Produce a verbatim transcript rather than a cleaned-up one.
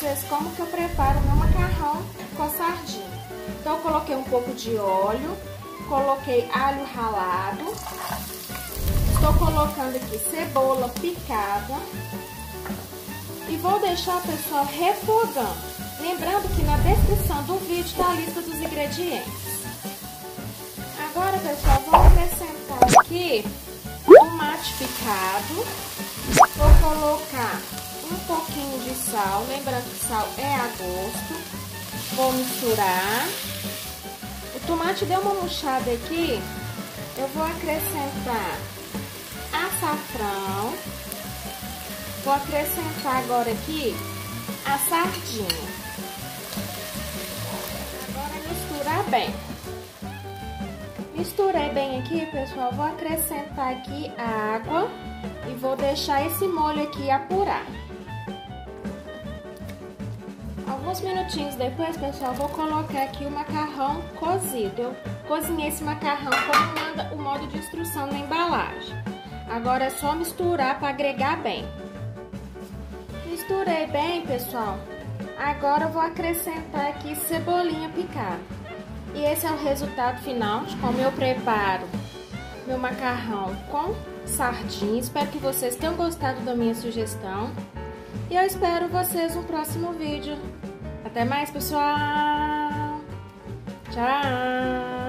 vocês como que eu preparo meu macarrão com a sardinha. Então eu coloquei um pouco de óleo, coloquei alho ralado, estou colocando aqui cebola picada e vou deixar, pessoal, refogando. Lembrando que na descrição do vídeo está a lista dos ingredientes. Agora, pessoal, vou acrescentar aqui tomate picado. Vou colocar um pouquinho de sal, lembrando que sal é a gosto. Vou misturar. O tomate deu uma murchada aqui. Eu vou acrescentar açafrão. Vou acrescentar agora aqui a sardinha. Agora misturar bem. Misturei bem aqui, pessoal. Vou acrescentar aqui a água e vou deixar esse molho aqui apurar. Alguns minutinhos depois, pessoal, vou colocar aqui o macarrão cozido. Eu cozinhei esse macarrão como manda o modo de instrução na embalagem. Agora é só misturar para agregar bem. Misturei bem, pessoal. Agora eu vou acrescentar aqui cebolinha picada. E esse é o resultado final de como eu preparo meu macarrão com sardinha. Espero que vocês tenham gostado da minha sugestão. E eu espero vocês no próximo vídeo. Até mais, pessoal! Tchau!